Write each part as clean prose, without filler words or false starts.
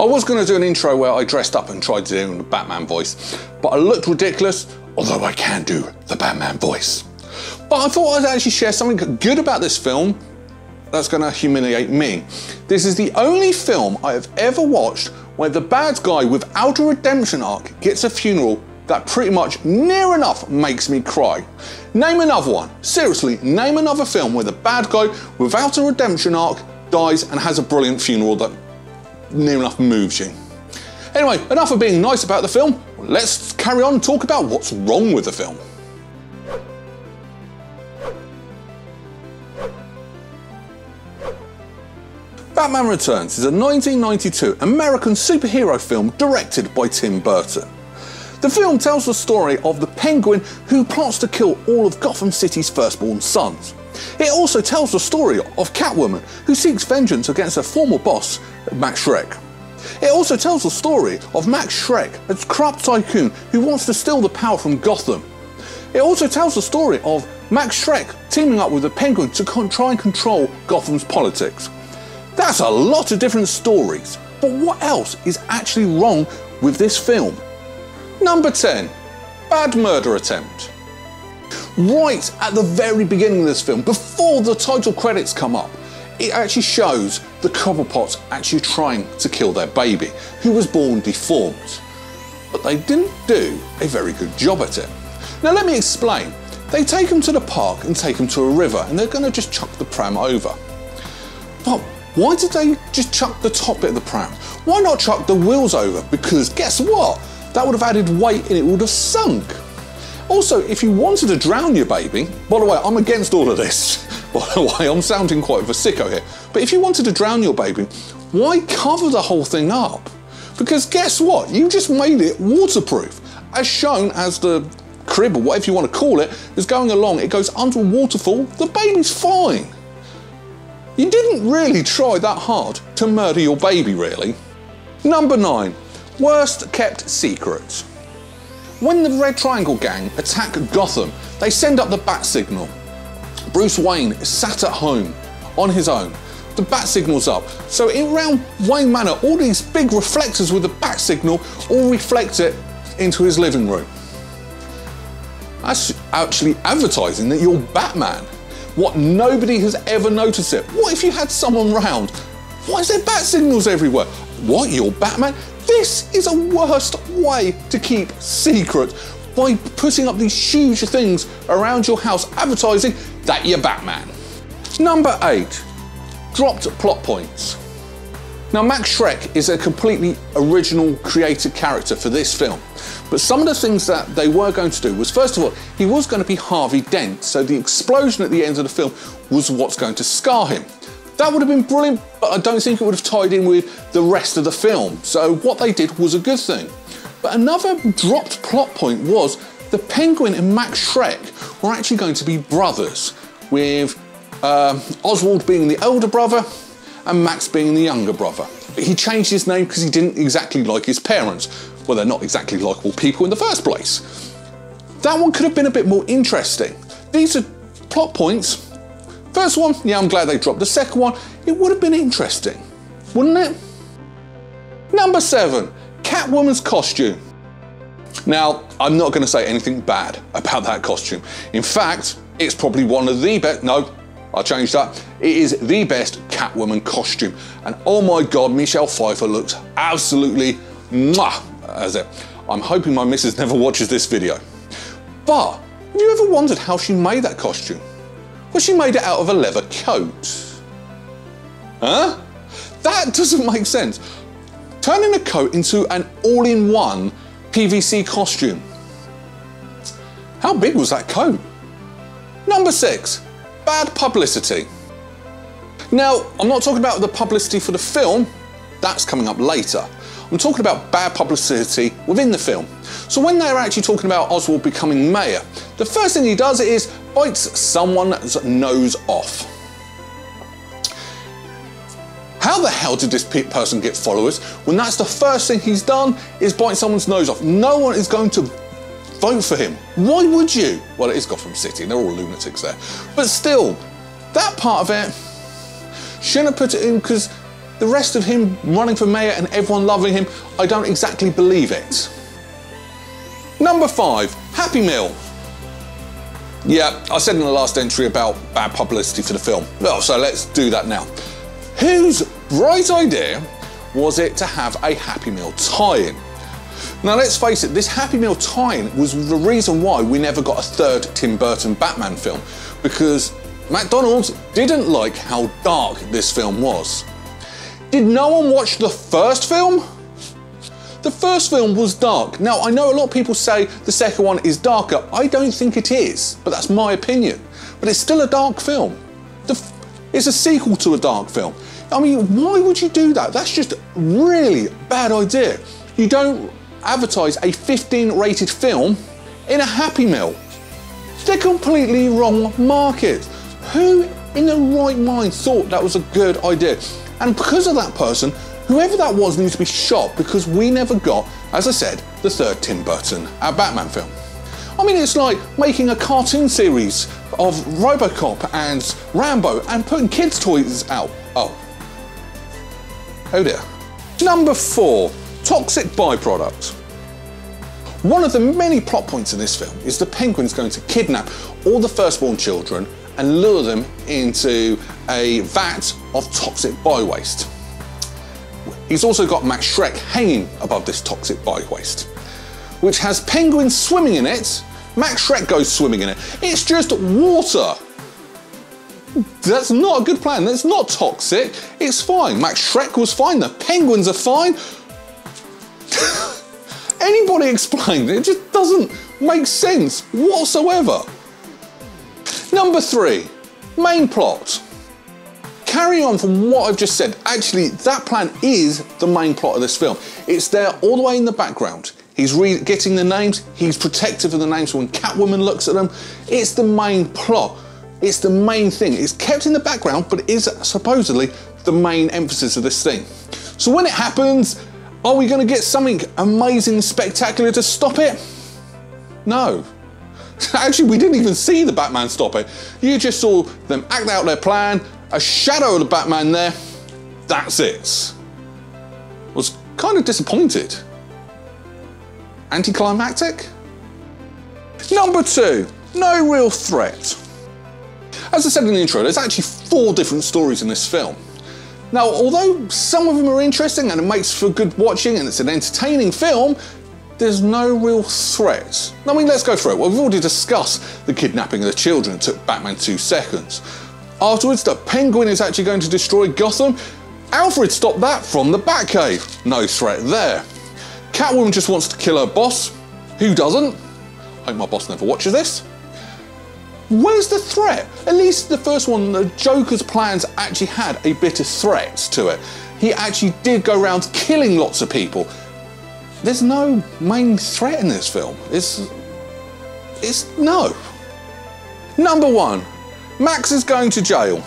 I was going to do an intro where I dressed up and tried to do the Batman voice, but I looked ridiculous, although I can do the Batman voice. But I thought I'd actually share something good about this film that's going to humiliate me. This is the only film I have ever watched where the bad guy without a redemption arc gets a funeral that pretty much near enough makes me cry. Name another one. Seriously, name another film where the bad guy without a redemption arc dies and has a brilliant funeral that near enough moves you. Anyway, enough of being nice about the film, let's carry on and talk about what's wrong with the film. Batman Returns is a 1992 American superhero film directed by Tim Burton. The film tells the story of the Penguin who plots to kill all of Gotham City's firstborn sons. It also tells the story of Catwoman, who seeks vengeance against her former boss, Max Shreck. It also tells the story of Max Shreck, a corrupt tycoon who wants to steal the power from Gotham. It also tells the story of Max Shreck teaming up with the Penguin to try and control Gotham's politics. That's a lot of different stories, but what else is actually wrong with this film? Number 10. Bad murder attempt. Right at the very beginning of this film, before the title credits come up, it actually shows the Cobblepots actually trying to kill their baby, who was born deformed. But they didn't do a very good job at it. Now let me explain. They take him to the park and take him to a river, and they're going to just chuck the pram over. But why did they just chuck the top bit of the pram? Why not chuck the wheels over? Because guess what? That would have added weight and it would have sunk. Also, if you wanted to drown your baby, by the way, I'm against all of this. By the way, I'm sounding quite of a sicko here. But if you wanted to drown your baby, why cover the whole thing up? Because guess what? You just made it waterproof. As shown as the crib, or whatever you want to call it, is going along, it goes under a waterfall, the baby's fine. You didn't really try that hard to murder your baby, really. Number 9, worst kept secrets. When the Red Triangle gang attack Gotham, they send up the bat signal. Bruce Wayne is sat at home on his own. The bat signal's up. So around Wayne Manor, all these big reflectors with the bat signal all reflect it into his living room. That's actually advertising that you're Batman. What, nobody has ever noticed it? What if you had someone round? Why is there bat signals everywhere? What, you're Batman? This is a worst way to keep secret, by putting up these huge things around your house advertising that you're Batman. Number 8, dropped plot points. Now Max Shreck is a completely original created character for this film, but some of the things that they were going to do was, first of all, he was going to be Harvey Dent, so the explosion at the end of the film was what's going to scar him. That would have been brilliant, but I don't think it would have tied in with the rest of the film. So what they did was a good thing. But another dropped plot point was the Penguin and Max Shreck were actually going to be brothers, with Oswald being the elder brother and Max being the younger brother. He changed his name because he didn't exactly like his parents. Well, they're not exactly likeable people in the first place. That one could have been a bit more interesting. These are plot points. First one, yeah, I'm glad they dropped. The second one, it would have been interesting, wouldn't it? Number 7, Catwoman's costume. Now, I'm not going to say anything bad about that costume. In fact, it's probably one of the best, no, I changed that. It is the best Catwoman costume. And oh my God, Michelle Pfeiffer looks absolutely mwah as it. I'm hoping my missus never watches this video. But have you ever wondered how she made that costume? Well, she made it out of a leather coat. Huh? That doesn't make sense. Turning a coat into an all-in-one PVC costume. How big was that coat? Number 6, bad publicity. Now, I'm not talking about the publicity for the film, that's coming up later. I'm talking about bad publicity within the film. So when they're actually talking about Oswald becoming mayor, the first thing he does is bites someone's nose off. How the hell did this person get followers when that's the first thing he's done is bite someone's nose off? No one is going to vote for him. Why would you? Well, it is Gotham City, they're all lunatics there. But still, that part of it, shouldn't have put it in because The rest of him running for mayor and everyone loving him, I don't exactly believe it. Number 5, Happy Meal. Yeah, I said in the last entry about bad publicity for the film. Well, so let's do that now. Whose bright idea was it to have a Happy Meal tie-in? Now let's face it, this Happy Meal tie-in was the reason why we never got a third Tim Burton Batman film, because McDonald's didn't like how dark this film was. Did no one watch the first film? The first film was dark. Now, I know a lot of people say the second one is darker. I don't think it is, but that's my opinion. But it's still a dark film. It's a sequel to a dark film. I mean, why would you do that? That's just a really bad idea. You don't advertise a 15 rated film in a Happy Meal. They're completely wrong market. Who in their right mind thought that was a good idea? And because of that person, whoever that was needs to be shot, because we never got, as I said, the third Tim Burton, our Batman film. I mean, it's like making a cartoon series of RoboCop and Rambo and putting kids' toys out. Oh dear. Number 4, toxic byproduct. One of the many plot points in this film is the Penguin's going to kidnap all the firstborn children and lure them into a vat of toxic by-waste. He's also got Max Shreck hanging above this toxic by-waste, which has penguins swimming in it. Max Shreck goes swimming in it. It's just water. That's not a good plan. That's not toxic. It's fine. Max Shreck was fine. The penguins are fine. Anybody explained it? It just doesn't make sense whatsoever. Number 3, main plot. Carrying on from what I've just said, actually that plan is the main plot of this film. It's there all the way in the background. He's getting the names, he's protective of the names when Catwoman looks at them. It's the main plot, it's the main thing. It's kept in the background, but it is supposedly the main emphasis of this thing. So when it happens, are we going to get something amazing, spectacular to stop it? No. Actually, we didn't even see the Batman stop it. You just saw them act out their plan, a shadow of the Batman there, that's it. I was kind of disappointed. Anticlimactic? Number 2, no real threat. As I said in the intro, there's actually 4 different stories in this film. Now, although some of them are interesting and it makes for good watching and it's an entertaining film, there's no real threat. I mean, let's go through it. Well, we've already discussed the kidnapping of the children. It took Batman 2 seconds. Afterwards, the Penguin is actually going to destroy Gotham. Alfred stopped that from the Batcave. No threat there. Catwoman just wants to kill her boss. Who doesn't? Hope my boss never watches this. Where's the threat? At least the first one, the Joker's plans actually had a bit of threat to it. He actually did go around killing lots of people. There's no main threat in this film. It's no. Number 1. Max is going to jail.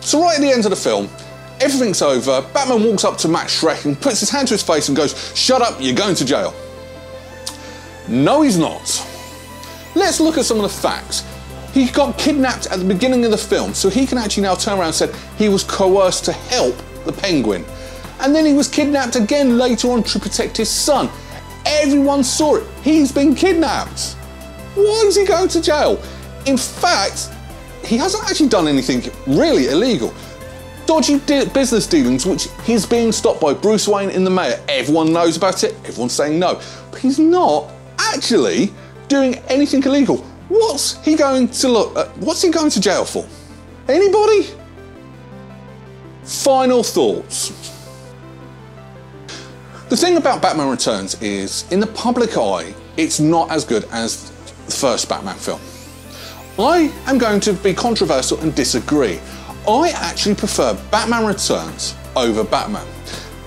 So right at the end of the film, everything's over, Batman walks up to Max Shreck and puts his hand to his face and goes, "Shut up, you're going to jail." No, he's not. Let's look at some of the facts. He got kidnapped at the beginning of the film, so he can actually now turn around and say he was coerced to help the Penguin. And then he was kidnapped again later on to protect his son. Everyone saw it. He's been kidnapped. Why is he going to jail? In fact, he hasn't actually done anything really illegal. Dodgy business dealings, which he's being stopped by Bruce Wayne and the mayor. Everyone knows about it, everyone's saying no. But he's not actually doing anything illegal. What's he going to jail for? Anybody? Final thoughts. The thing about Batman Returns is, in the public eye, it's not as good as the first Batman film. I am going to be controversial and disagree. I actually prefer Batman Returns over Batman.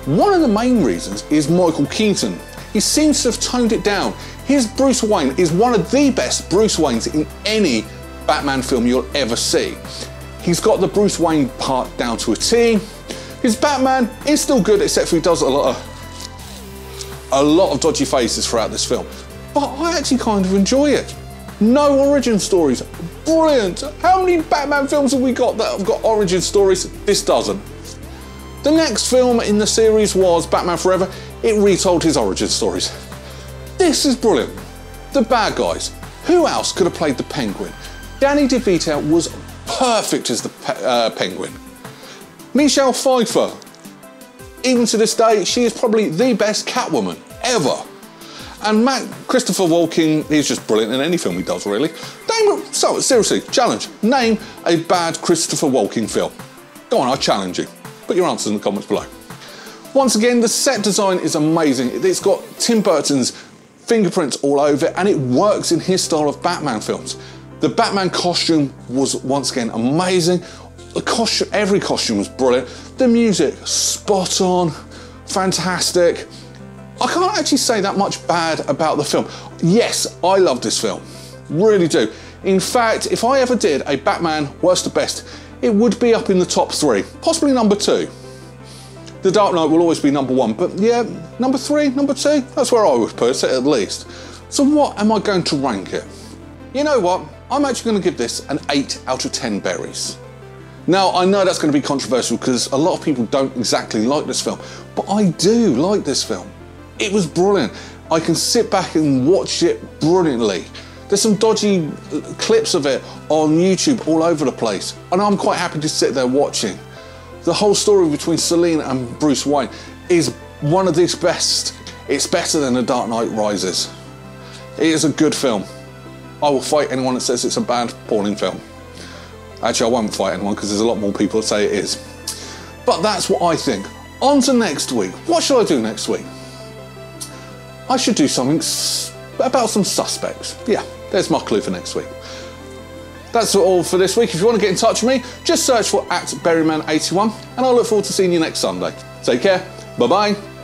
One of the main reasons is Michael Keaton. He seems to have toned it down. His Bruce Wayne is one of the best Bruce Waynes in any Batman film you'll ever see. He's got the Bruce Wayne part down to a T. His Batman is still good, except for he does a lot of dodgy faces throughout this film. But I actually kind of enjoy it. No origin stories, brilliant. How many Batman films have we got that have got origin stories? This doesn't. The next film in the series was Batman Forever. It retold his origin stories. This is brilliant. The bad guys. Who else could have played the Penguin? Danny DeVito was perfect as the Penguin. Michelle Pfeiffer. Even to this day, she is probably the best Catwoman ever. And Christopher Walken, he's just brilliant in any film he does, really. So, seriously, challenge. Name a bad Christopher Walken film. Go on, I challenge you. Put your answers in the comments below. Once again, the set design is amazing. It's got Tim Burton's fingerprints all over it, and it works in his style of Batman films. The Batman costume was, once again, amazing. The costume, every costume was brilliant. The music, spot on, fantastic. I can't actually say that much bad about the film. Yes, I love this film, really do. In fact, if I ever did a Batman worst to best, it would be up in the top three, possibly number two. The Dark Knight will always be number one, but yeah, number three, number two, that's where I would put it at least. So what am I going to rank it? You know what? I'm actually going to give this an 8 out of 10 berries. Now, I know that's going to be controversial because a lot of people don't exactly like this film, but I do like this film. It was brilliant. I can sit back and watch it brilliantly. There's some dodgy clips of it on YouTube all over the place, and I'm quite happy to sit there watching. The whole story between Selina and Bruce Wayne is one of the best. It's better than The Dark Knight Rises. It is a good film. I will fight anyone that says it's a bad porn film. Actually, I won't fight anyone because there's a lot more people that say it is. But that's what I think. On to next week. What should I do next week? I should do something about some suspects. Yeah, there's my clue for next week. That's all for this week. If you want to get in touch with me, just search for @berryman81, and I look forward to seeing you next Sunday. Take care. Bye-bye.